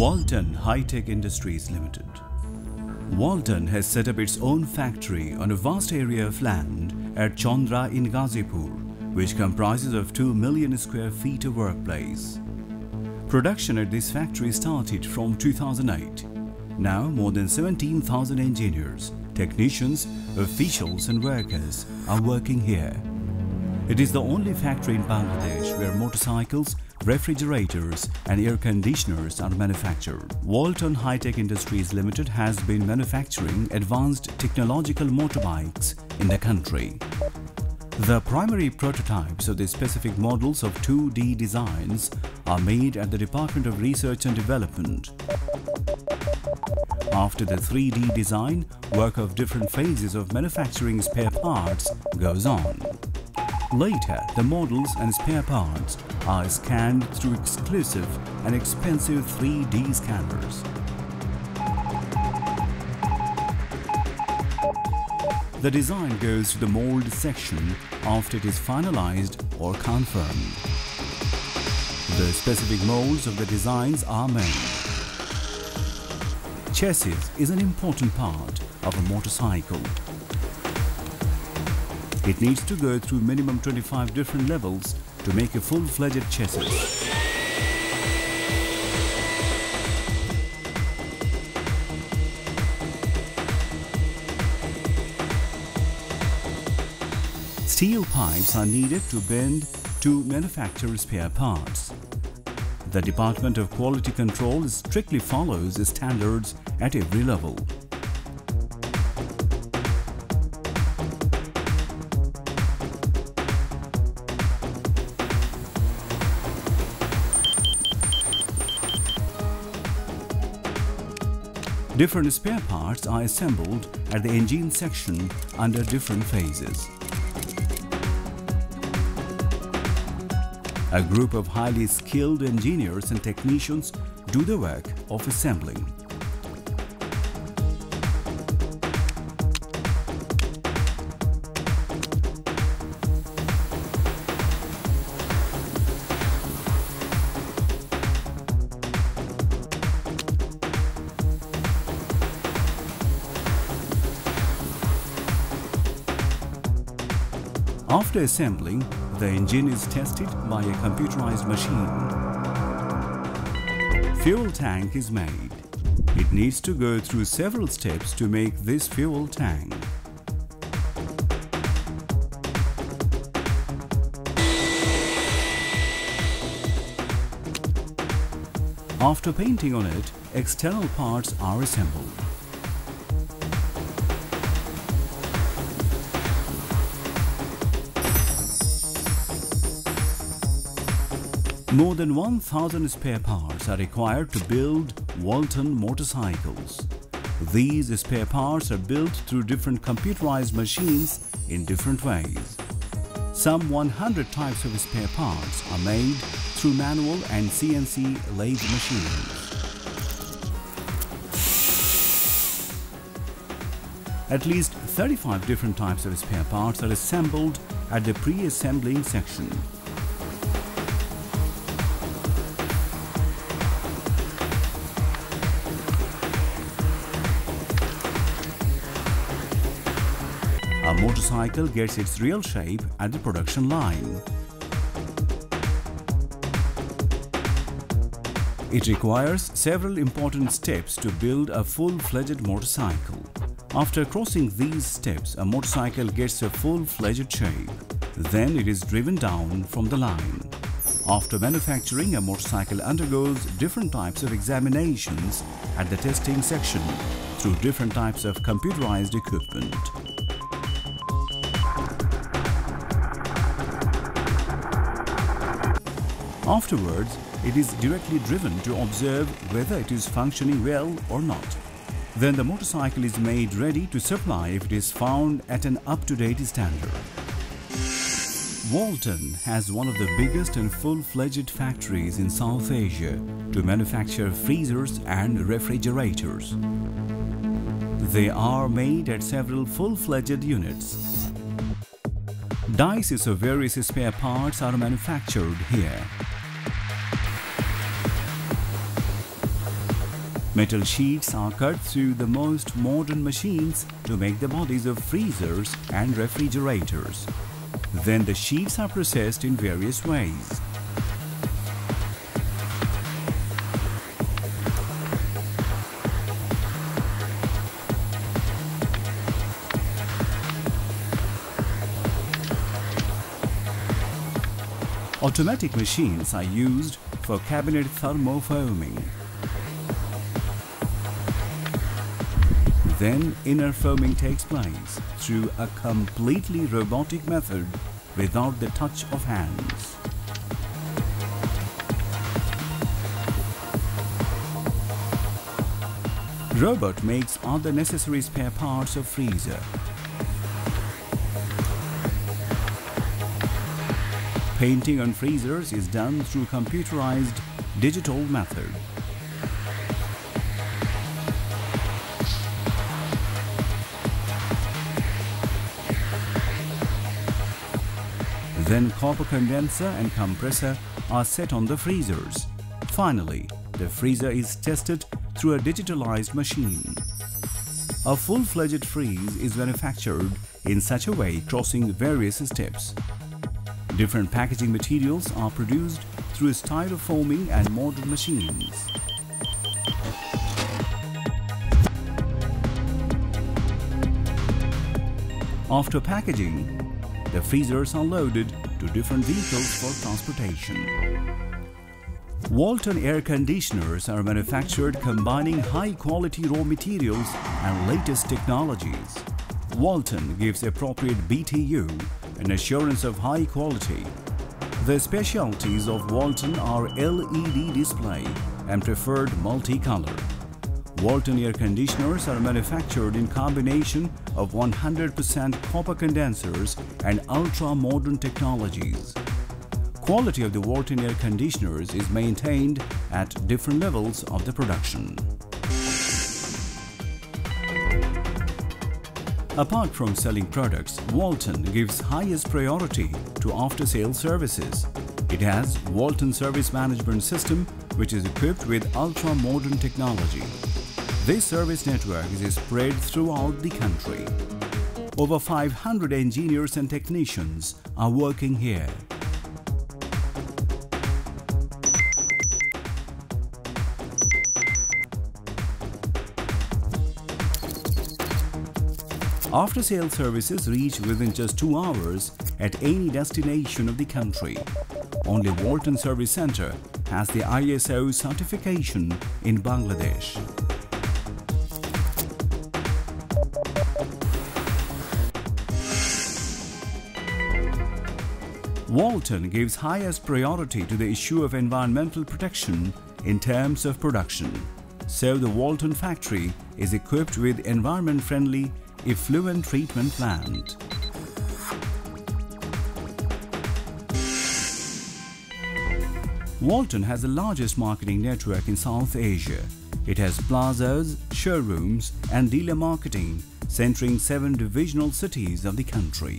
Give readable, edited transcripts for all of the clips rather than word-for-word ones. Walton High-Tech Industries Limited. Walton has set up its own factory on a vast area of land at Chandra in Ghazipur, which comprises of 2 million square feet of workplace. Production at this factory started from 2008. Now more than 17,000 engineers, technicians, officials and workers are working here. It is the only factory in Bangladesh where motorcycles, refrigerators and air conditioners are manufactured. Walton High-Tech Industries Limited has been manufacturing advanced technological motorbikes in the country. The primary prototypes of the specific models of 2D designs are made at the Department of Research and Development. After the 3D design, work of different phases of manufacturing spare parts goes on. Later, the models and spare parts are scanned through exclusive and expensive 3D scanners. The design goes to the mold section after it is finalized or confirmed. The specific molds of the designs are made. Chassis is an important part of a motorcycle. It needs to go through minimum 25 different levels to make a full-fledged chassis. Steel pipes are needed to bend to manufacture spare parts. The Department of Quality Control strictly follows the standards at every level. Different spare parts are assembled at the engine section under different phases. A group of highly skilled engineers and technicians do the work of assembling. After assembling, the engine is tested by a computerized machine. Fuel tank is made. It needs to go through several steps to make this fuel tank. After painting on it, external parts are assembled. More than 1,000 spare parts are required to build Walton motorcycles. These spare parts are built through different computerized machines in different ways. Some 100 types of spare parts are made through manual and CNC lathe machines. At least 35 different types of spare parts are assembled at the pre-assembling section. A motorcycle gets its real shape at the production line. It requires several important steps to build a full-fledged motorcycle. After crossing these steps, a motorcycle gets a full-fledged shape. Then it is driven down from the line. After manufacturing, a motorcycle undergoes different types of examinations at the testing section through different types of computerized equipment. Afterwards, it is directly driven to observe whether it is functioning well or not. Then the motorcycle is made ready to supply if it is found at an up-to-date standard. Walton has one of the biggest and full-fledged factories in South Asia to manufacture freezers and refrigerators. They are made at several full-fledged units. Dices of various spare parts are manufactured here. Metal sheets are cut through the most modern machines to make the bodies of freezers and refrigerators. Then the sheets are processed in various ways. Automatic machines are used for cabinet thermoforming. Then inner foaming takes place through a completely robotic method without the touch of hands. Robot makes all the necessary spare parts of freezer. Painting on freezers is done through computerized digital method. Then copper condenser and compressor are set on the freezers. Finally, the freezer is tested through a digitalized machine. A full-fledged freeze is manufactured in such a way crossing various steps. Different packaging materials are produced through styrofoaming and modern machines. After packaging, the freezers are loaded to different vehicles for transportation. Walton air conditioners are manufactured combining high-quality raw materials and latest technologies. Walton gives appropriate BTU and assurance of high quality. The specialties of Walton are LED display and preferred multi-color. Walton air conditioners are manufactured in combination of 100% copper condensers and ultra-modern technologies. Quality of the Walton air conditioners is maintained at different levels of the production. Apart from selling products, Walton gives highest priority to after-sale services. It has Walton Service Management System, which is equipped with ultra-modern technology. This service network is spread throughout the country. Over 500 engineers and technicians are working here. After-sale services reach within just 2 hours at any destination of the country. Only Walton Service Center has the ISO certification in Bangladesh. Walton gives highest priority to the issue of environmental protection in terms of production. So the Walton factory is equipped with environment-friendly effluent treatment plant. Walton has the largest marketing network in South Asia. It has plazas, showrooms and dealer marketing centering 7 divisional cities of the country.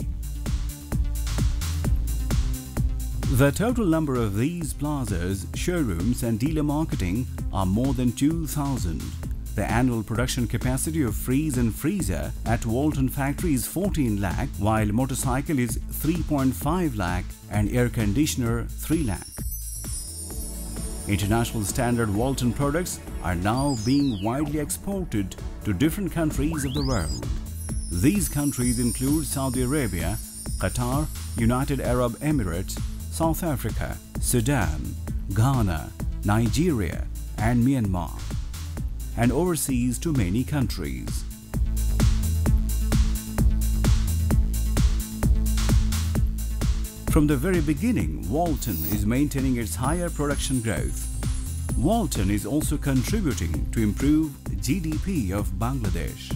The total number of these plazas, showrooms and dealer marketing are more than 2,000. The annual production capacity of freeze and freezer at Walton factory is 14 lakh, while motorcycle is 3.5 lakh and air conditioner 3 lakh. International standard Walton products are now being widely exported to different countries of the world. These countries include Saudi Arabia, Qatar, United Arab Emirates, South Africa, Sudan, Ghana, Nigeria and Myanmar, and overseas to many countries. From the very beginning, Walton is maintaining its higher production growth. Walton is also contributing to improve GDP of Bangladesh.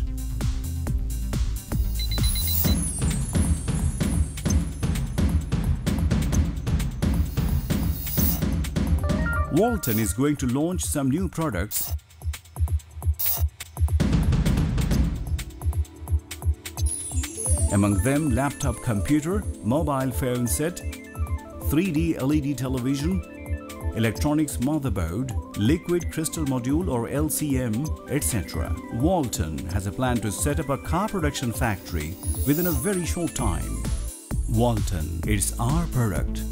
Walton is going to launch some new products. Among them, laptop computer, mobile phone set, 3D LED television, electronics motherboard, liquid crystal module or LCM, etc. Walton has a plan to set up a car production factory within a very short time. Walton, it's our product.